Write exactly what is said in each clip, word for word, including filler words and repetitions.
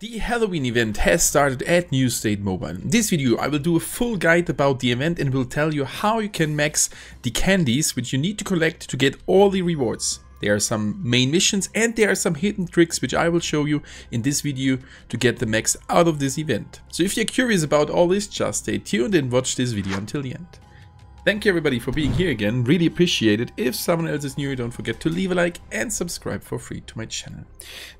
The Halloween event has started at New State Mobile. In this video I will do a full guide about the event and will tell you how you can max the candies which you need to collect to get all the rewards. There are some main missions and there are some hidden tricks which I will show you in this video to get the max out of this event. So if you're curious about all this, just stay tuned and watch this video until the end. Thank you everybody for being here again, really appreciate it. If someone else is new, don't forget to leave a like and subscribe for free to my channel.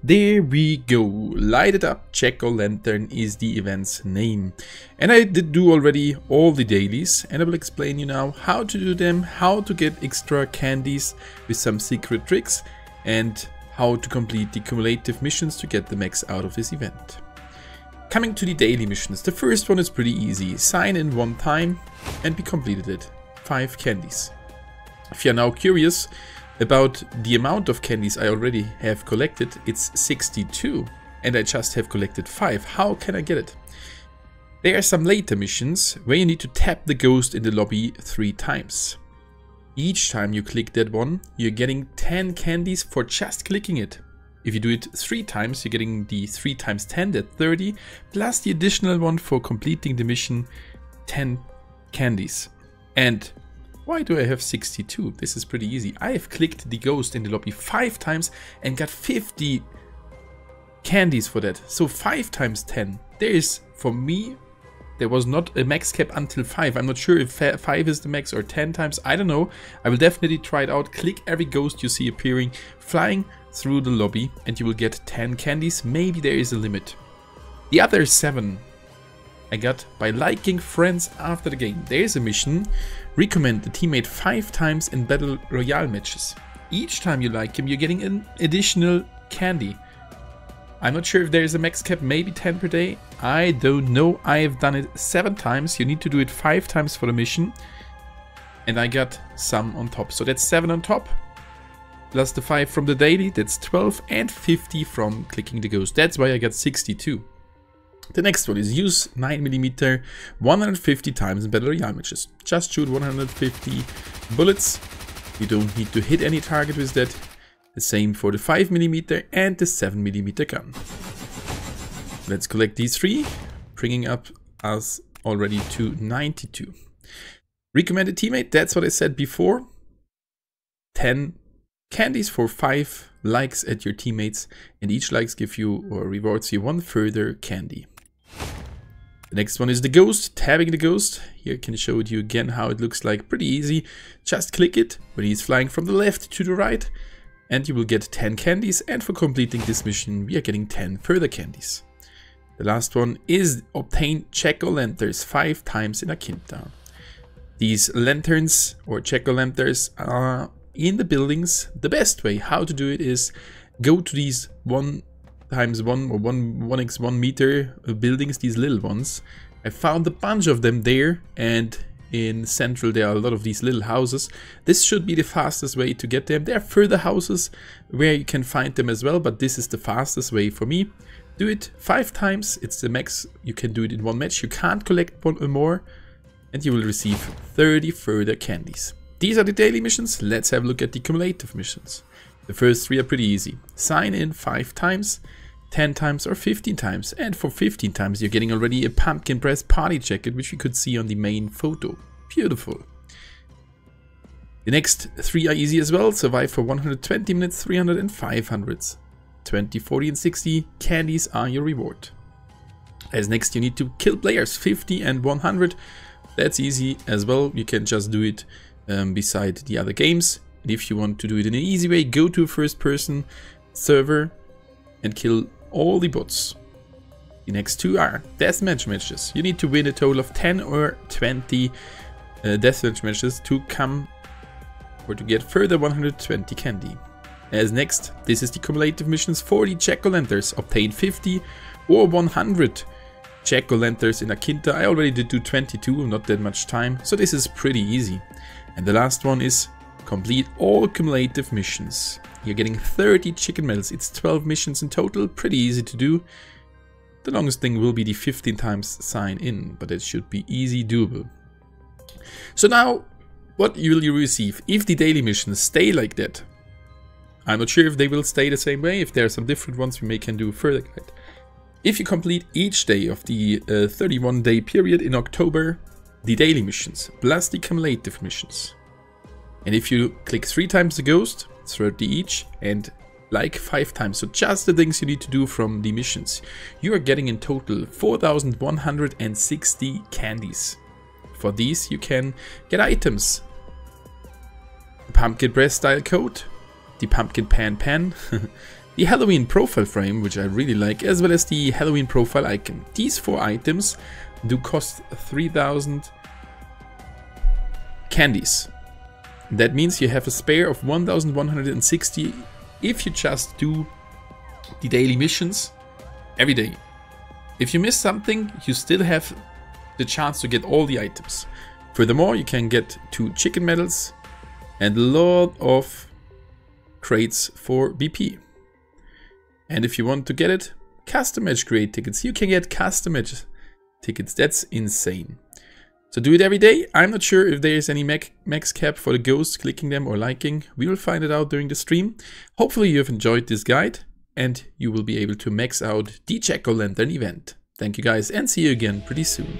There we go, light it up, Jack O'Lantern is the event's name. And I did do already all the dailies and I will explain you now how to do them, how to get extra candies with some secret tricks and how to complete the cumulative missions to get the max out of this event. Coming to the daily missions, the first one is pretty easy, sign in one time and we completed it. Five candies. If you are now curious about the amount of candies I already have collected, it's sixty-two and I just have collected five. How can I get it? There are some later missions where you need to tap the ghost in the lobby three times. Each time you click that one, you're getting ten candies for just clicking it. If you do it three times, you're getting the three times ten, that's thirty, plus the additional one for completing the mission, ten candies. And why do I have sixty-two? This is pretty easy. I have clicked the ghost in the lobby five times and got fifty candies for that. So five times ten. There is, for me, there was not a max cap until five. I'm not sure if five is the max or ten times. I don't know. I will definitely try it out. Click every ghost you see appearing, flying through the lobby, and you will get ten candies. Maybe there is a limit. The other seven I got by liking friends after the game. There is a mission, recommend a teammate five times in Battle Royale matches. Each time you like him, you're getting an additional candy. I'm not sure if there is a max cap, maybe ten per day. I don't know. I have done it seven times. You need to do it five times for the mission. And I got some on top. So that's seven on top. Plus the five from the daily, that's twelve, and fifty from clicking the ghost. That's why I got sixty-two. The next one is use nine millimeter one hundred fifty times in Battle Royale matches. Just shoot one hundred fifty bullets. You don't need to hit any target with that. The same for the five millimeter and the seven millimeter gun. Let's collect these three, bringing up us already to ninety-two. Recommended teammate, that's what I said before. ten candies for five likes at your teammates, and each likes give you or rewards you one further candy. The next one is the ghost, tabbing the ghost. Here I can show it you again how it looks like, pretty easy. Just click it when he's flying from the left to the right and you will get ten candies, and for completing this mission we are getting ten further candies. The last one is obtain Jack O'Lanterns five times in Akinta. These lanterns or Jack O'Lanterns are in the buildings. The best way how to do it is go to these one times one or one one x one meter buildings, these little ones. I found a bunch of them there, and in Central there are a lot of these little houses. This should be the fastest way to get them. There are further houses where you can find them as well, but this is the fastest way for me. Do it five times, it's the max. You can do it in one match. You can't collect one or more, and you will receive thirty further candies. These are the daily missions. Let's have a look at the cumulative missions. The first three are pretty easy. Sign in five times, ten times, or fifteen times. And for fifteen times you're getting already a pumpkin press party jacket, which you could see on the main photo. Beautiful. The next three are easy as well. Survive for one hundred twenty minutes, three hundred and five hundred. twenty, forty and sixty candies are your reward. As next you need to kill players, fifty and one hundred. That's easy as well. You can just do it Um, beside the other games. And if you want to do it in an easy way, go to a first person server and kill all the bots. The next two are deathmatch matches. You need to win a total of ten or twenty uh, deathmatch matches to come or to get further one hundred twenty candy. As next, this is the cumulative missions. Forty Jack O'Lanterns, obtain fifty or one hundred Jack O'Lanterns in Akinta. I already did do twenty-two, not that much time, so this is pretty easy. And the last one is complete all cumulative missions. You're getting thirty chicken medals. It's twelve missions in total, pretty easy to do. The longest thing will be the fifteen times sign in, but it should be easy doable. So now, what will you receive if the daily missions stay like that? I'm not sure if they will stay the same way. If there are some different ones, we may can do further guide. If you complete each day of the thirty-one day uh, period in October, the daily missions plus the cumulative missions. And if you click three times the ghost, thirty each, and like five times, so just the things you need to do from the missions, you are getting in total four thousand one hundred sixty candies. For these you can get items: the pumpkin breast style coat, the pumpkin pan pan, the Halloween profile frame, which I really like, as well as the Halloween profile icon. These four items do cost three thousand candies. That means you have a spare of one thousand one hundred sixty if you just do the daily missions every day. If you miss something, you still have the chance to get all the items. Furthermore, you can get two chicken medals and a lot of crates for B P. And if you want to get it, custom match create tickets. You can get custom match tickets. That's insane. So do it every day. I'm not sure if there is any max cap for the ghosts, clicking them or liking. We will find it out during the stream. Hopefully you have enjoyed this guide and you will be able to max out the Jack O'Lantern event. Thank you guys and see you again pretty soon.